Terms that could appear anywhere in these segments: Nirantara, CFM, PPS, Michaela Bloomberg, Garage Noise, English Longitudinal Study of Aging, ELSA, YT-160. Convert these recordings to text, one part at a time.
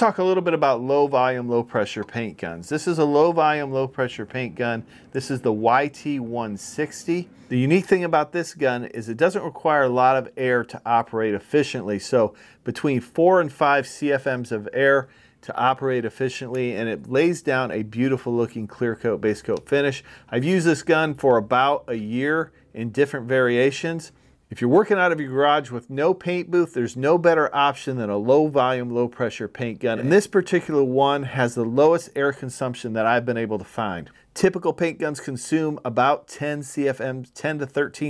Let's talk a little bit about low volume, low pressure paint guns. This is a low volume, low pressure paint gun. This is the YT-160. The unique thing about this gun is it doesn't require a lot of air to operate efficiently. So between 4 and 5 CFMs of air to operate efficiently, and it lays down a beautiful looking clear coat, base coat finish. I've used this gun for about a year in different variations. If you're working out of your garage with no paint booth, there's no better option than a low volume, low pressure paint gun. And this particular one has the lowest air consumption that I've been able to find. Typical paint guns consume about 10 to 13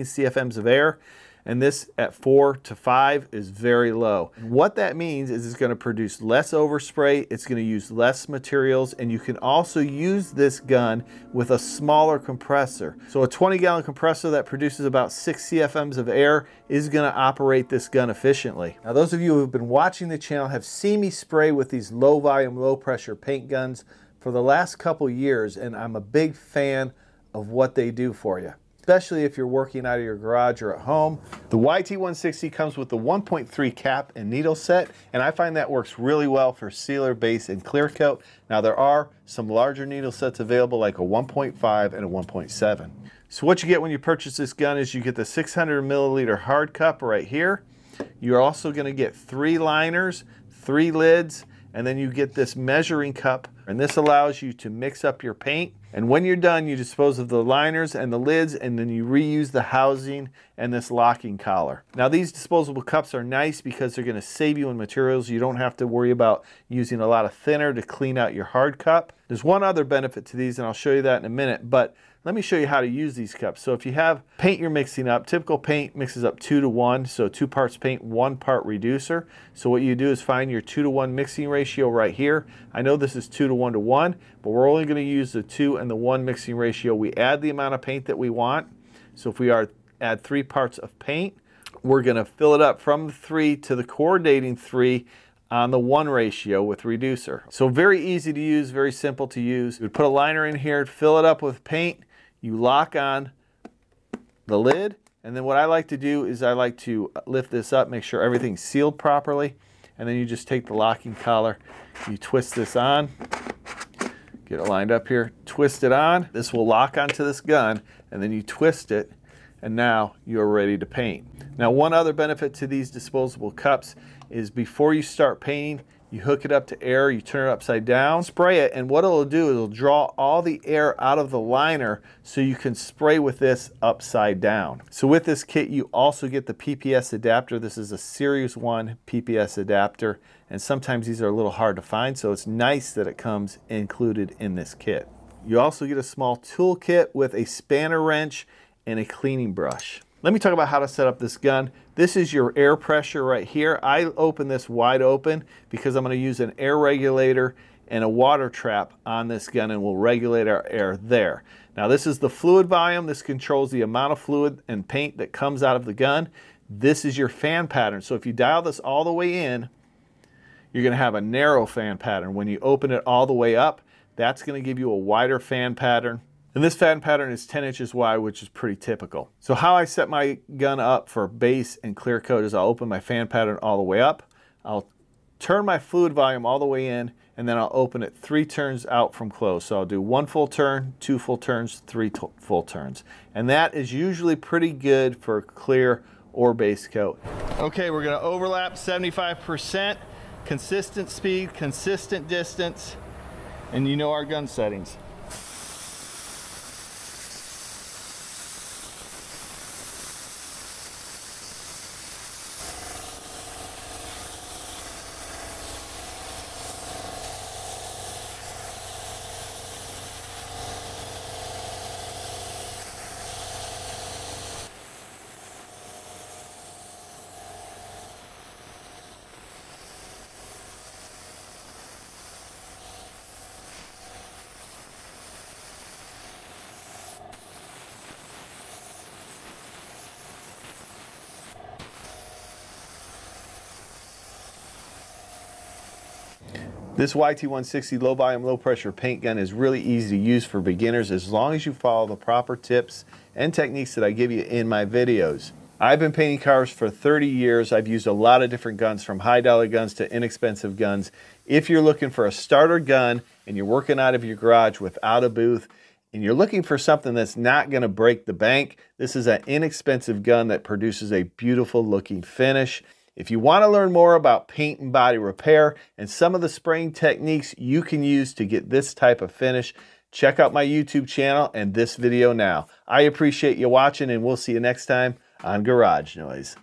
CFMs of air. And this at 4 to 5 is very low. What that means is it's going to produce less overspray, it's going to use less materials, and you can also use this gun with a smaller compressor. So a 20-gallon compressor that produces about 6 CFMs of air is going to operate this gun efficiently. Now, those of you who have been watching the channel have seen me spray with these low volume, low pressure paint guns for the last couple years, and I'm a big fan of what they do for you, especially if you're working out of your garage or at home. The YT-160 comes with the 1.3 cap and needle set, and I find that works really well for sealer, base, and clear coat. Now, there are some larger needle sets available, like a 1.5 and a 1.7. So what you get when you purchase this gun is you get the 600 milliliter hard cup right here. You're also gonna get 3 liners, 3 lids, and then you get this measuring cup, and this allows you to mix up your paint. And when you're done, you dispose of the liners and the lids, and then you reuse the housing and this locking collar. Now, these disposable cups are nice because they're going to save you in materials. You don't have to worry about using a lot of thinner to clean out your hard cup. There's one other benefit to these, and I'll show you that in a minute, but let me show you how to use these cups. So if you have paint you're mixing up, typical paint mixes up 2 to 1, so 2 parts paint, 1 part reducer. So what you do is find your 2-to-1 mixing ratio right here. I know this is 2 to 1 to 1, but we're only going to use the 2 and the 1 mixing ratio. We add the amount of paint that we want. So if we add 3 parts of paint, we're going to fill it up from the 3 to the coordinating 3 on the 1 ratio with reducer. So very easy to use, very simple to use. You would put a liner in here, fill it up with paint, you lock on the lid, and then what I like to do is I like to lift this up, make sure everything's sealed properly, and then you just take the locking collar, you twist this on, get it lined up here, twist it on. This will lock onto this gun, and then you twist it, and now you're ready to paint. Now, one other benefit to these disposable cups is before you start painting, you hook it up to air, you turn it upside down, spray it, and what it'll do is it'll draw all the air out of the liner so you can spray with this upside down. So with this kit, you also get the PPS adapter. This is a Series 1 PPS adapter, and sometimes these are a little hard to find, so it's nice that it comes included in this kit. You also get a small tool kit with a spanner wrench and a cleaning brush. Let me talk about how to set up this gun. This is your air pressure right here. I open this wide open because I'm going to use an air regulator and a water trap on this gun, and we'll regulate our air there. Now, this is the fluid volume. This controls the amount of fluid and paint that comes out of the gun. This is your fan pattern. So if you dial this all the way in, you're going to have a narrow fan pattern. When you open it all the way up, that's going to give you a wider fan pattern. And this fan pattern is 10 inches wide, which is pretty typical. So how I set my gun up for base and clear coat is I'll open my fan pattern all the way up, I'll turn my fluid volume all the way in, and then I'll open it 3 turns out from close. So I'll do 1 full turn, 2 full turns, 3 full turns. And that is usually pretty good for clear or base coat. Okay, we're gonna overlap 75%, consistent speed, consistent distance, and you know our gun settings. This YT-160 low volume, low pressure paint gun is really easy to use for beginners as long as you follow the proper tips and techniques that I give you in my videos. I've been painting cars for 30 years. I've used a lot of different guns, from high-dollar guns to inexpensive guns. If you're looking for a starter gun and you're working out of your garage without a booth, and you're looking for something that's not going to break the bank, this is an inexpensive gun that produces a beautiful looking finish. If you want to learn more about paint and body repair and some of the spraying techniques you can use to get this type of finish, check out my YouTube channel and this video now. I appreciate you watching, and we'll see you next time on Garage Noise.